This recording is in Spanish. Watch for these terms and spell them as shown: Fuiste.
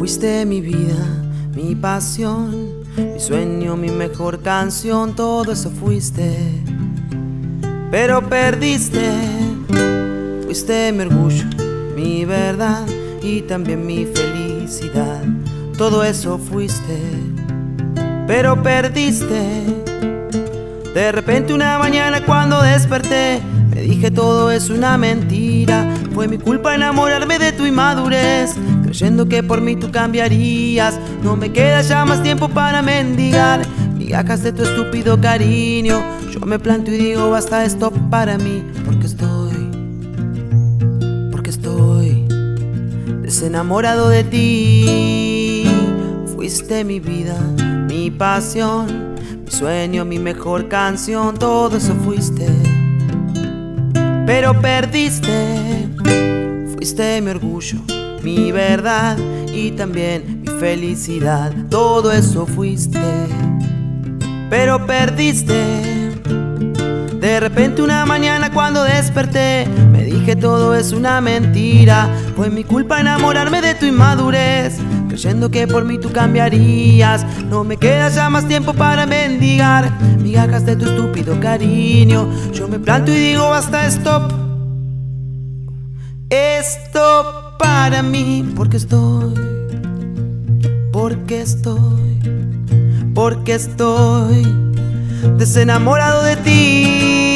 Fuiste mi vida, mi pasión, mi sueño, mi mejor canción, todo eso fuiste, pero perdiste. Fuiste mi orgullo, mi verdad y también mi felicidad, todo eso fuiste, pero perdiste. De repente una mañana cuando desperté, me dije todo es una mentira. Fue mi culpa enamorarme de tu inmadurez, creyendo que por mí tú cambiarías. No me queda ya más tiempo para mendigar migajas de tu estúpido cariño. Yo me planto y digo basta esto para mí, porque estoy desenamorado de ti. Fuiste mi vida, mi pasión, mi sueño, mi mejor canción, todo eso fuiste, pero perdiste. Fuiste mi orgullo, mi verdad y también mi felicidad, todo eso fuiste, pero perdiste. De repente una mañana cuando desperté, me dije todo es una mentira. Fue mi culpa enamorarme de tu inmadurez, creyendo que por mí tú cambiarías. No me queda ya más tiempo para mendigar migajas de tu estúpido cariño. Yo me planto y digo basta stop, stop para mí, porque estoy desenamorado de ti.